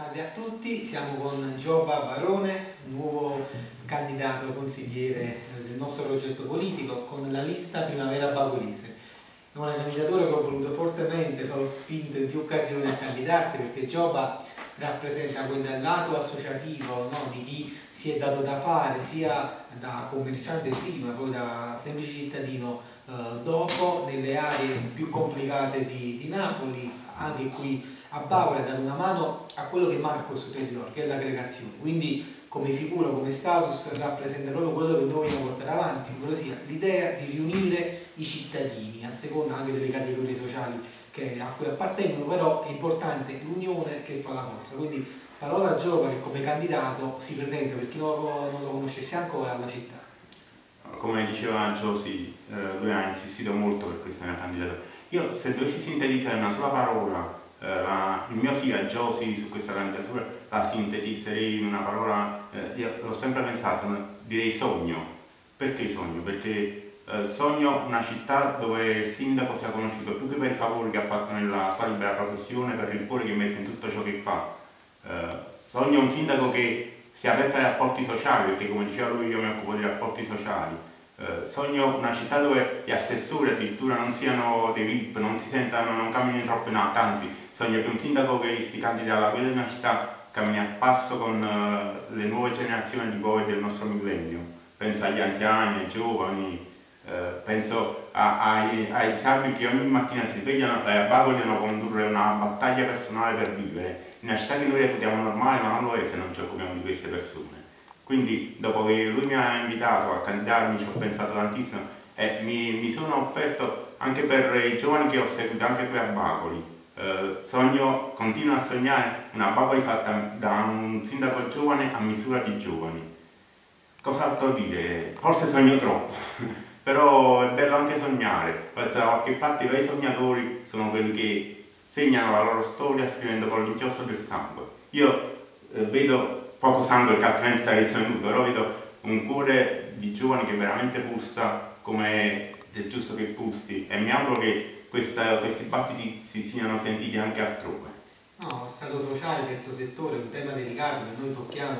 Salve a tutti, siamo con Gioba Barone, nuovo candidato consigliere del nostro progetto politico con la lista Primavera Bacolese. È una candidatura che ho voluto fortemente, l'ho spinto in più occasioni a candidarsi perché Gioba rappresenta quel lato associativo, no? Di chi si è dato da fare sia da commerciante prima, poi da semplice cittadino dopo, nelle aree più complicate di Napoli, anche qui a Bavola, ha dato una mano a quello che manca questo territorio, che è l'aggregazione. Quindi come figura, come status, rappresenta proprio quello che dobbiamo portare avanti, quello sia l'idea di riunire i cittadini a seconda anche delle categorie sociali a cui appartengono, però è importante l'unione che fa la forza. Quindi parola a Gioba, che come candidato si presenta, per chi non lo conoscesse ancora, alla città. Come diceva Angelo, lui ha insistito molto per questa mia candidatura. Io, se dovessi sintetizzare in una sola parola il mio sì a Giosi su questa candidatura, la sintetizzerei in una parola, io l'ho sempre pensato, direi sogno. Perché sogno? Perché sogno una città dove il sindaco sia conosciuto più che per i favori che ha fatto nella sua libera professione, per il cuore che mette in tutto ciò che fa. Sogno un sindaco che sia aperto ai rapporti sociali, perché come diceva lui io mi occupo di rapporti sociali. Sogno una città dove gli assessori addirittura non siano dei VIP, non camminino troppo in alto, anzi sogno che un sindaco che si candida alla guida di una città cammini a passo con le nuove generazioni di poi del nostro millennio. Penso agli anziani, ai giovani, penso ai disabili che ogni mattina si svegliano e vogliono condurre una battaglia personale per vivere in una città che noi reputiamo normale, ma non lo è se non ci occupiamo di queste persone. Quindi dopo che lui mi ha invitato a candidarmi ci ho pensato tantissimo e mi sono offerto anche per i giovani che ho seguito anche qui a Bacoli. Continuo a sognare una Bacoli fatta da un sindaco giovane a misura di giovani. Cos'altro dire? Forse sogno troppo, però è bello anche sognare. Da qualche parte i veri sognatori sono quelli che segnano la loro storia scrivendo con l'inchiostro del sangue. Io vedo poco sangue perché altrimenti sarei sostenuto, però vedo un cuore di giovani che veramente pulsa come è giusto che pulsi e mi auguro che questi battiti si siano sentiti anche altrove. No, Stato sociale, terzo settore, è un tema delicato che noi tocchiamo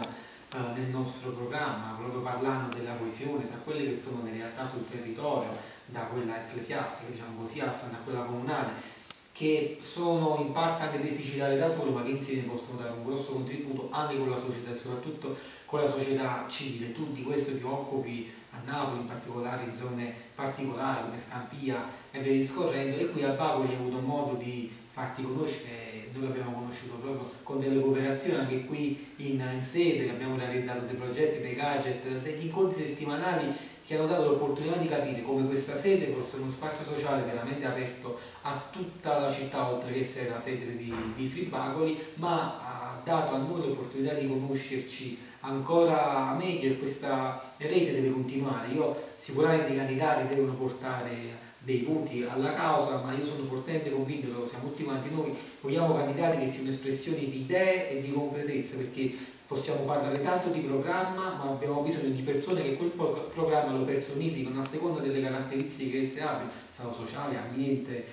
nel nostro programma, proprio parlando della coesione tra quelle che sono le realtà sul territorio, da quella ecclesiastica, diciamo così, a quella comunale, che sono in parte anche deficitari da solo, ma che insieme possono dare un grosso contributo anche con la società, soprattutto con la società civile. Tu di questo ti occupi a Napoli, in particolare in zone particolari come Scampia e via discorrendo, e qui a Bacoli hai avuto modo di farti conoscere, noi l'abbiamo conosciuto proprio con delle cooperazioni anche qui in sede, che abbiamo realizzato dei progetti, dei gadget, degli incontri settimanali che hanno dato l'opportunità di capire come questa sede fosse uno spazio sociale veramente aperto a tutta la città, oltre che essere la sede di Fibacoli, ma ha dato a noi l'opportunità di conoscerci ancora meglio e questa rete deve continuare. Io sicuramente i candidati devono portare dei voti alla causa, ma io sono fortemente convinto, lo siamo tutti quanti noi, vogliamo candidati che siano espressioni di idee e di concretezza, perché possiamo parlare tanto di programma, ma abbiamo bisogno di persone che quel programma lo personificano a seconda delle caratteristiche che si aprono, stato sociale, ambiente,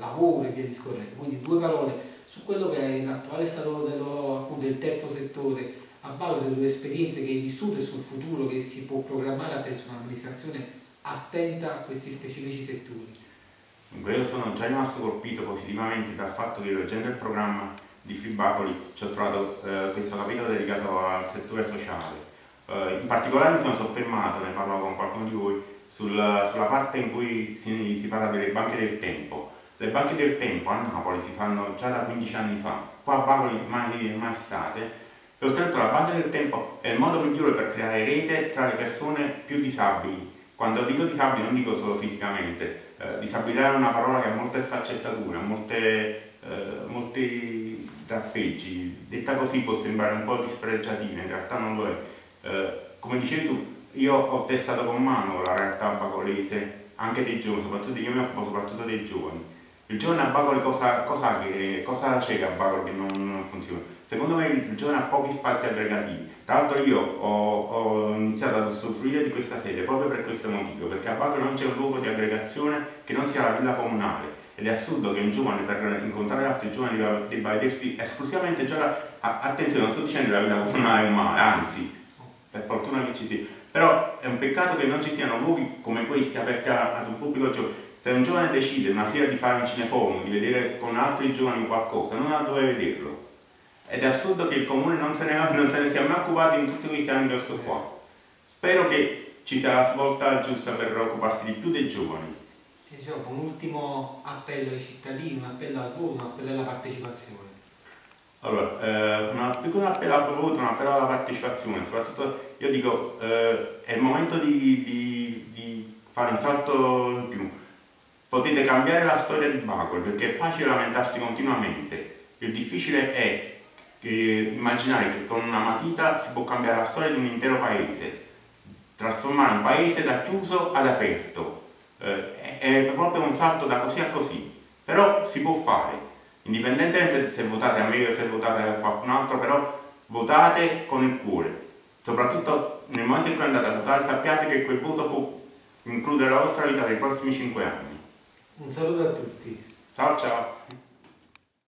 lavoro e via discorrendo. Quindi due parole su quello che è l'attuale stato del terzo settore a Bacoli, sulle esperienze che hai vissuto e sul futuro che si può programmare attraverso un'amministrazione attenta a questi specifici settori. Dunque io sono già rimasto colpito positivamente dal fatto che leggendo il programma di Fibacoli ci ho trovato questo capitolo dedicato al settore sociale. In particolare mi sono soffermato, ne parlavo con qualcuno di voi, sulla parte in cui si parla delle banche del tempo. Le banche del tempo a Napoli si fanno già da 15 anni fa, qua a Bacoli mai state, e oltretutto la banca del tempo è il modo migliore per creare rete tra le persone più disabili. Quando dico disabili non dico solo fisicamente, disabilità è una parola che ha molte sfaccettature, molti trappeggi, detta così può sembrare un po' dispregiativa, in realtà non lo è. Come dicevi tu, io ho testato con mano la realtà bacolese, anche dei giovani, soprattutto io mi occupo soprattutto dei giovani. Il giovane a Bacoli cosa c'è che a Bacoli che non funziona? Secondo me il giovane ha pochi spazi aggregativi. Tra l'altro io ho iniziato ad usufruire di questa sede proprio per questo motivo, perché a Bacoli non c'è un luogo di aggregazione che non sia la villa comunale. Ed è assurdo che un giovane per incontrare altri giovani debba vedersi esclusivamente già. Attenzione, non sto dicendo che la vita comunale è male, anzi, per fortuna che ci sia. Però è un peccato che non ci siano luoghi come questi aperti ad un pubblico giovane. Se un giovane decide una sera di fare un cineforum, di vedere con altri giovani qualcosa, non ha dove vederlo. Ed è assurdo che il comune non se ne sia mai occupato in tutti questi anni verso qua. Spero che ci sia la svolta giusta per occuparsi di più dei giovani. Un ultimo appello ai cittadini, un appello al voto, un appello alla partecipazione. Allora, più che un appello al voto, un appello alla partecipazione, soprattutto io dico è il momento di fare un salto in più. Potete cambiare la storia di Bacoli, perché è facile lamentarsi continuamente. Il difficile è immaginare che con una matita si può cambiare la storia di un intero paese, trasformare un paese da chiuso ad aperto. È proprio un salto da così a così, però si può fare, indipendentemente se votate a me o se votate a qualcun altro, però votate con il cuore. Soprattutto nel momento in cui andate a votare sappiate che quel voto può includere la vostra vita nei prossimi 5 anni. Un saluto a tutti. Ciao ciao.